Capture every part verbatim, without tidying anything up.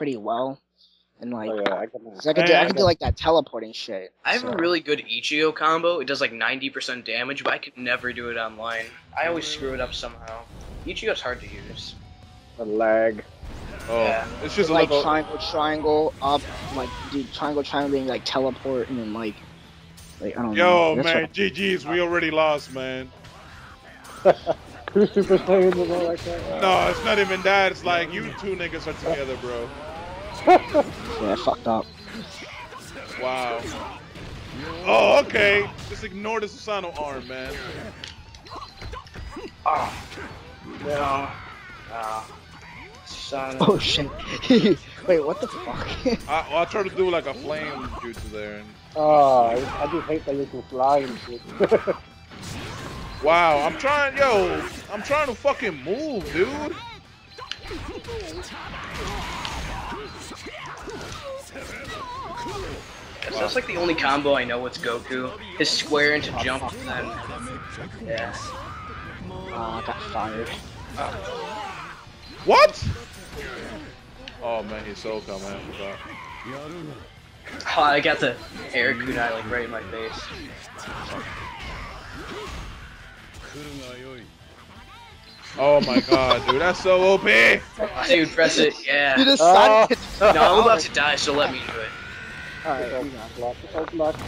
pretty well. And like, oh, yeah, I can, I can, do, I can do like that teleporting shit. I have so. a really good Ichigo combo. It does like ninety percent damage, but I could never do it online. I always screw it up somehow. Ichigo's hard to use. The lag. Oh, yeah. It's just like little... triangle, triangle, up, like dude, triangle, triangle, being like teleport, and then like, like I don't Yo, know. Yo, man, G G's, we already lost, man. Who's super playing the ball like that? No, it's not even that. It's like you two niggas are together, bro. Yeah, I fucked up. Wow. Oh, okay. Just ignore the Susano arm, man. Ah. Oh. No. Ah. Susano. Oh shit. Wait, what the fuck? I, well, I tried to do like a flame jutsu there. And... Oh, I, I just hate that you can fly and shit. Wow, I'm trying, yo. I'm trying to fucking move, dude. Wow. That's like the only combo I know with Goku. His square into oh, jump and then... Yeah. Oh, I got fired. Uh. What?! Oh man, he's so dumb, I forgot. Oh, I got the air kunai like right in my face. Oh my god, dude, that's so O P! Dude, press it, yeah. You decided uh, no, I'm about to die, so let me do it. Alright, we got blocked. That's blocked.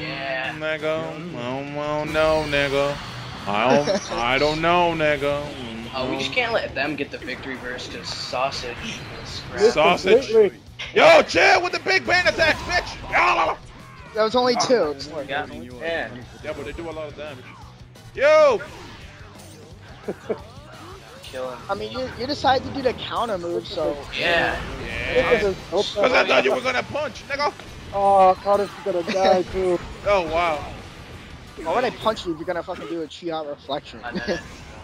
Yeah. Nigga, I don't know, nigga. I don't, I don't know, nigga. Oh, uh, we just can't let them get the victory verse because sausage is crap. Sausage? Yo, chill with the big band attacks, bitch! That was only two. Oh, man, got me. Yeah. Yeah, but they do a lot of damage. Yo! Kill him. I mean, you, you decided to do the counter move, so... Yeah. Yeah. Because yeah. I thought you were going to punch, nigga. Oh, Carter's going to die, too. Oh, wow. Why would I punch you if you're going to fucking do a Uchiha Reflection? I don't know.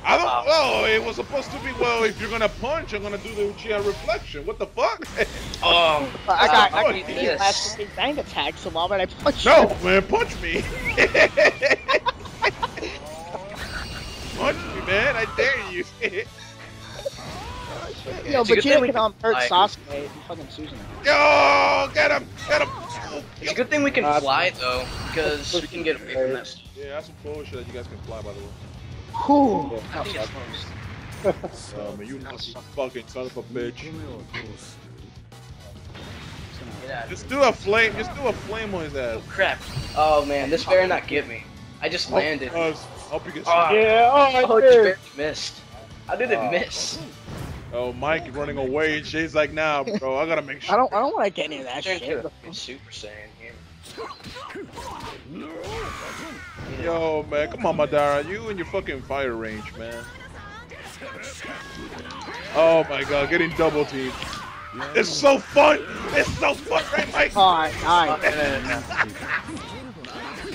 Oh, it was supposed to be, well, if you're going to punch, I'm going to do the Uchiha Reflection. What the fuck? Oh. Um, I got uh, I the last big bang attack, so why would I punch no, you? No, man, punch me. Punch me, man! I dare you! Yo, but you can um, hurt Sasuke and fucking Susano. Yo, get him! Get him! It's a good thing we can uh, fly though, because we can get away from this. Yeah, that's some bullshit that you guys can fly, by the way. Whew! Yeah, that was close. Oh man, you fucking son of a bitch! Just do a flame. Just do a flame on his ass. Oh crap! Oh man, this better not get me. I just landed. Oh, hope you get uh, yeah, oh, I did. It missed. How did uh, it miss? Oh, Mike running away and she's like, nah, bro, I gotta make sure. I don't, I don't want to get any of that shit. It's Super Saiyan here. Yo, man, come on, Madara. You and your fucking fire range, man. Oh my god, getting double teamed. It's so fun. It's so fun, right, Mike? Alright, alright.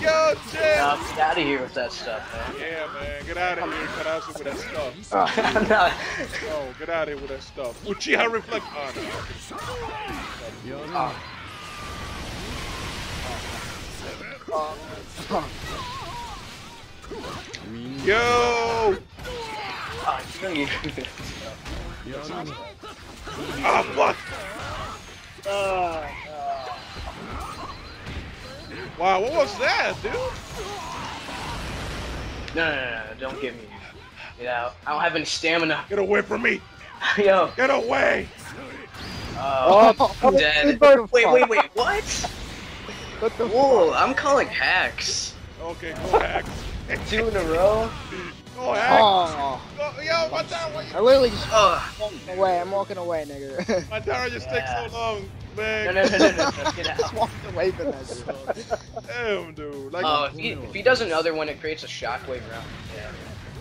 Yo, Jim! No, get out of here with that stuff, man. Yeah, man, get out of here. Get out of here with that stuff. I'm not. Yo, get out of here with that stuff. Uchiha Reflect. Oh, no. Yo! Ah, oh, fuck! Uh, Wow, what was that, dude? No, no, no, no, don't get me. Get out. I don't have any stamina. Get away from me! Yo. Get away! Uh, oh, I'm dead. Wait, wait, wait, what? What the Whoa, fuck? I'm calling hacks. Okay, go hacks. Two in a row? Go hacks. Oh. Go, yo, my dad, you... I literally just oh. walking away. I'm walking away, nigga. My dad just yeah. takes so long. Man. No, no, no, no, no, no, get out. Just walked away from that dude. Damn, dude. Like oh, if he, if he does another one, it creates a shockwave round. Yeah.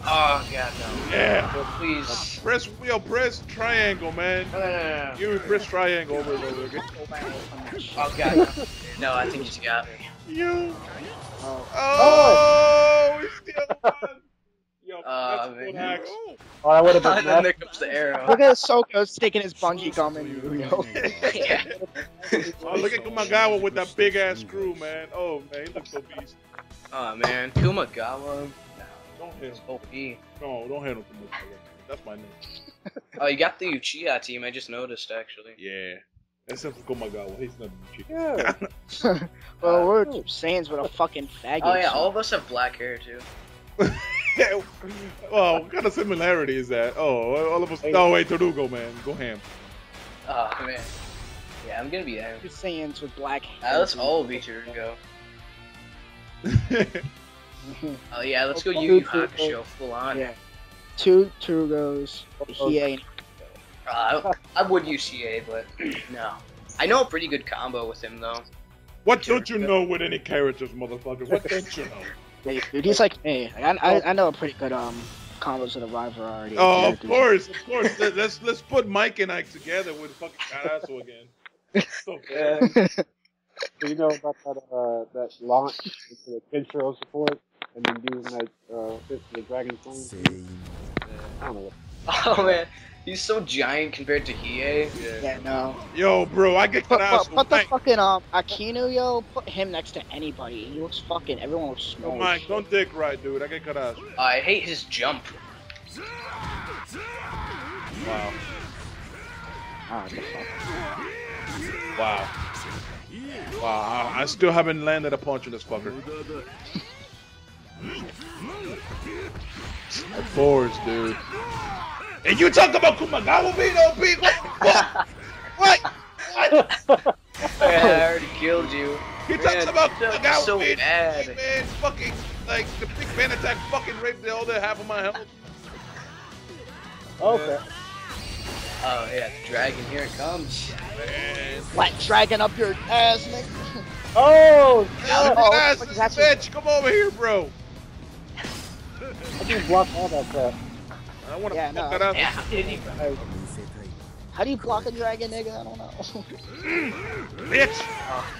Oh, God, no. Yeah. Yo, please. Press, yo, press triangle, man. No, no, no, no. You press triangle over and over again. Oh, God, no. No, I think he's got me. You. Oh, oh, oh. He still won. Yo, uh, that's cool. Oh, I would have been. And then there comes the arrow. Look at Ahsoka sticking his bungee gum in Yu-Gi-Oh. Yeah. Oh, look at Kumagawa with that big ass screw, man. Oh man, he looks so beast. Oh man, Kumagawa. Don't hit him. O P. No, don't hit him. That's my name. Oh, you got the Uchiha team, I just noticed, actually. Yeah. Except for Kumagawa, he's not Uchiha. Yeah. Well, uh, we're Saiyans with a fucking faggot. Oh yeah, all of us have black hair, too. Oh, what kind of similarity is that? Oh, all of us. Oh wait, Terugo, man. Go ham. Oh, man. Yeah, I'm gonna be ham. You're Saiyans with black hair. Uh, let's all be Terugo. Oh yeah, let's go Yu Yu Hakusho full on. Yeah. Two Terugos, Hiei. Uh, I would use Hiei, but no. I know a pretty good combo with him though. What don't you know with any characters, motherfucker? What don't you know? Dude, he's like me. I, I I know a pretty good um combos of the rival already. Oh, of course, of course. Let's let's put Mike and Ike together with fucking Karasu again. It's so bad. You know about that uh, that launch into the Kenshin support and then doing that uh fist of the dragon flame. I don't know. Oh man, he's so giant compared to Hiei. Yeah. yeah, no. Yo, bro, I get Karasu. Put, put the fucking um Akinu, yo, put him next to anybody. He looks fucking. Everyone looks small. Oh, Mike, don't dick right, dude. I get Karasu. I hate his jump. Wow. Oh, wow. Wow, I still haven't landed a punch in this fucker. Of course, dude. And you talk about Kumagawa being O P? What? What? What? What? Yeah, I already killed you. He man, talks about Kumagawa so being bad. O P, man. Fucking, like, the big man attack fucking raped all the half of my health. Okay. Yeah. Oh yeah, the dragon, here it comes. Man. What, dragon up your ass, nigga? Oh! Yeah, oh, ass, this bitch, come over here, bro! I can block all that crap. I wanna yeah, fuck no. that up. Yeah, how, did he... how do you block a dragon, nigga? I don't know. Bitch! Oh.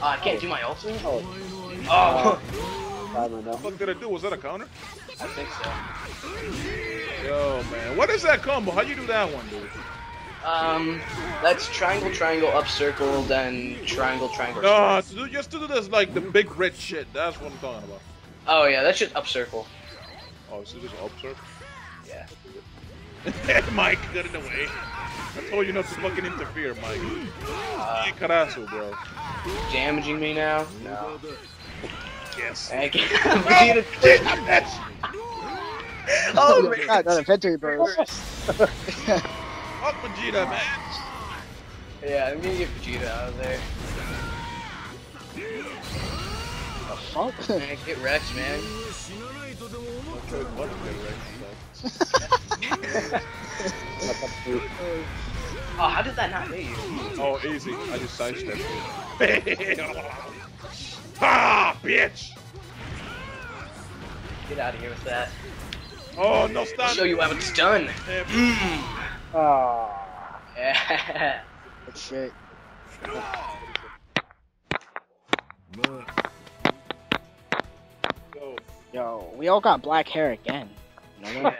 Oh, I can't oh. do my ult. Oh. oh. What the fuck did I do? Was that a counter? I think so. Yo, man. What is that combo? How you do that one, dude? Um, that's triangle, triangle, up, circle, then triangle, triangle. No, to do, just to do this, like, the big red shit. That's what I'm talking about. Oh, yeah. That's just up, circle. Oh, so just up, circle? Yeah. Mike, get it away. I told you not to fucking interfere, Mike. Uh, hey, Karasu, bro. Damaging me now? No. Yes. I can't oh, shit, oh, oh man! God, another victory burn. Fuck Vegeta, man. Yeah, I'm gonna get Vegeta out of there. Oh, fuck? Man, get wrecked, man. Oh, how did that not hit you? Oh, easy. I just sidestepped it. Ah, bitch! Get out of here with that. Oh, no stun! Show you how it's done! Ah. Yeah. Oh. Yeah. That's shit. Yo, we all got black hair again. No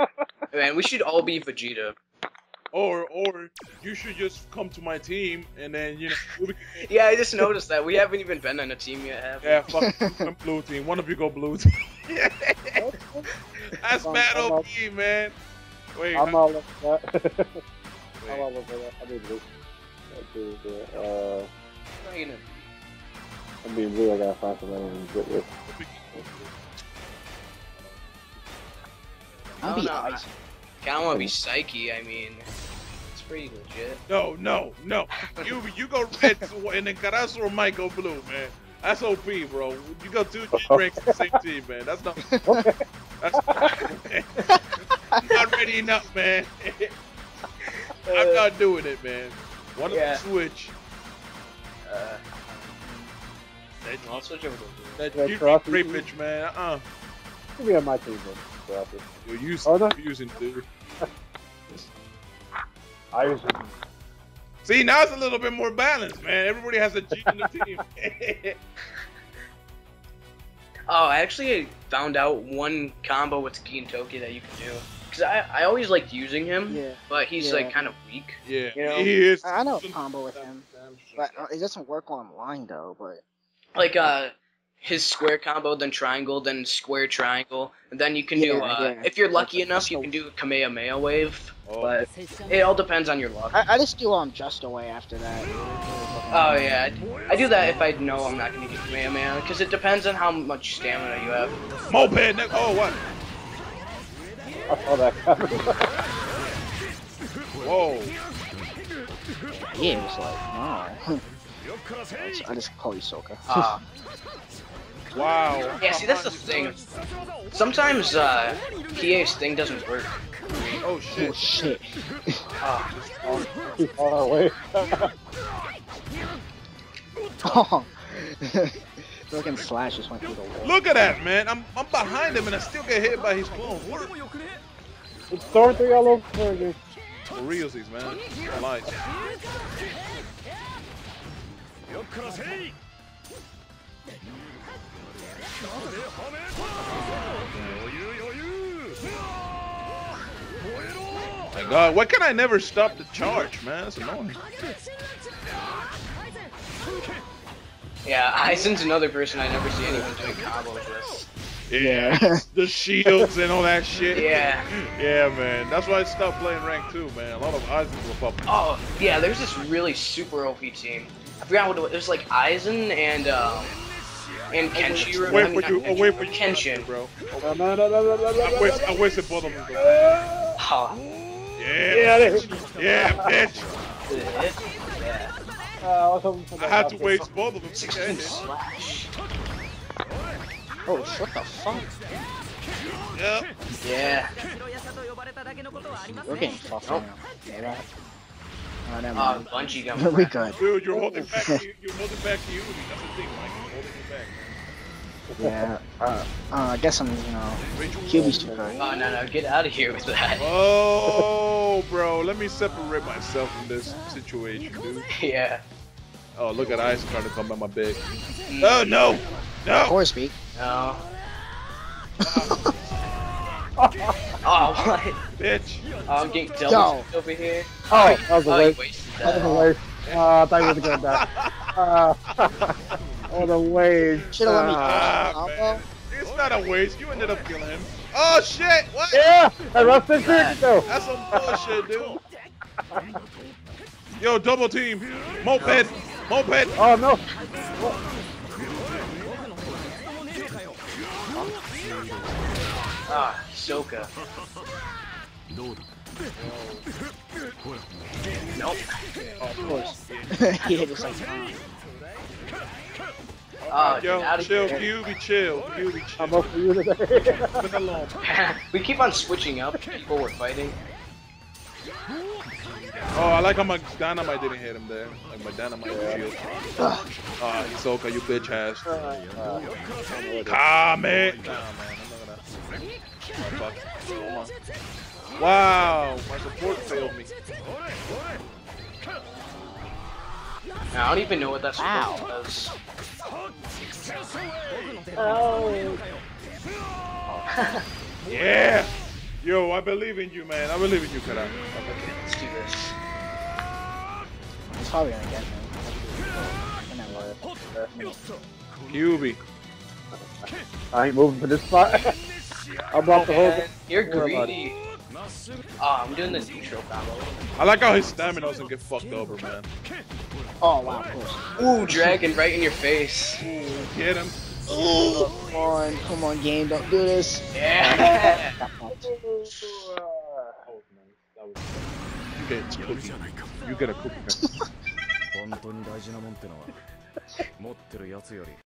Man, we should all be Vegeta. Or, or you should just come to my team and then you know. We'll be... Yeah, I just noticed that we haven't even been on a team yet. Have we? Yeah, fuck. I'm blue team. One of you go blue team. That's I'm bad O P, all... man. Wait. I'm all over that. I'm all over that. I mean blue. I mean blue. Uh. I mean blue. I gotta find somebody to get with. I'll be Aizen. I don't want to be Psyche, I mean, it's pretty legit. No, no, no. You you go red, and then Karasu or Mike go blue, man. That's O P, bro. You go two G-ranks in the same team, man. That's not... That's not, not ready enough, man. I'm not doing it, man. One yeah. of them switch. Uh, I'll switch over to blue. You're a great bitch, man. Uh-uh. You'll be on my team, bro. You're using, oh, no. you're using, dude. I was See, now it's a little bit more balanced, man. Everybody has a G on the team. Oh, I actually found out one combo with Gintoki that you can do. Because I, I always liked using him, yeah. but he's yeah. like kind of weak. Yeah, you know? He is. I know a combo with him. But it doesn't work online, though. But Like, uh... his square combo, then triangle, then square triangle, and then you can yeah, do, uh, yeah. if you're lucky that's enough, a, you can do Kamehameha wave, oh. but it all depends on your luck. I, I just do um just away after that. Oh yeah, I, I do that if I know I'm not gonna get Kamehameha, because it depends on how much stamina you have. Moped, Nick! Oh, what? I saw that coming. Whoa. He was like, no. I just call you Sokka. Ah. Wow. Yeah, see, that's the thing. Sometimes, uh, Hiei's thing doesn't work. Oh, shit. Oh, shit. Ah. Too far away. Oh. Fucking slash just went through the wall. Look at that, man. I'm, I'm behind him and I still get hit by his clone. It's throwing three all over again. For realsies, man. I lied. My God, why can I never stop the charge, man? That's annoying. Yeah, Aizen's another person I never see anyone doing combos with. Yeah, the shields and all that shit. Yeah. Yeah, man. That's why I stopped playing rank two, man. A lot of Aizen were popping. Oh, yeah, there's this really super O P team. I forgot what it was. It was like Aizen and, um, and Kenshin. Wait I mean, for you, Kenshin. Wait for you. Kenshin, bro. I wish, I wish it both of them. Huh. Yeah. Yeah, yeah, bitch. Uh, I, was hoping for I had to waste both of them. Slash. Oh, what the fuck? Yep. Yeah. We're getting fucked up. Oh, never mind. Uh, Bungee gun. We good. Dude, you're holding back to you. You're holding back to you. That's the thing, Mike. You're holding it back. Yeah, uh, uh, I guess I'm, you know, Q B's too high. Oh, no, no, get out of here with that. Oh, bro, let me separate myself from this situation, dude. Yeah. Oh, look at Ice trying to come at my big. Mm. Oh, no! No! Of course, B. No. Oh, what? Bitch. Oh, I'm getting double over here. Oh, that was a oh, waste. That was a waste. Uh, I thought you were going back. Uh, What a waste. Should've let me ah, it's not a waste. You ended up killing him. Oh shit! What? Yeah! I rushed his trick though! That's some bullshit, dude. Yo, double team! Moped! Moped! Oh no! Ah, Ahsoka. Nope. Oh, of course. He hit us like that. Oh, yo, out of chill, Q be chill, Q be chill. I'm up for you today. We keep on switching up people we're fighting. Oh, I like how my dynamite didn't hit him there. Like my dynamite yeah. shield. Ah, uh, Ahsoka, you bitch ass. Uh, Comment. Nah, man, I'm not gonna. Oh, wow, my support failed me. I don't even know what that support does. Oh. Yeah! Yo, I believe in you, man. I believe in you, Kara. Let's do this. It's probably gonna get me. Q B. I ain't moving for this spot. I blocked the whole thing. You're greedy. Oh, I'm doing the neutral combo. I like how his stamina doesn't get fucked over, man. Oh, wow, of course. Ooh, dragon right in your face. Ooh, get him. Ooh. Come on, come on, game, don't do this. Yeah. You get a cookie. You get a cookie.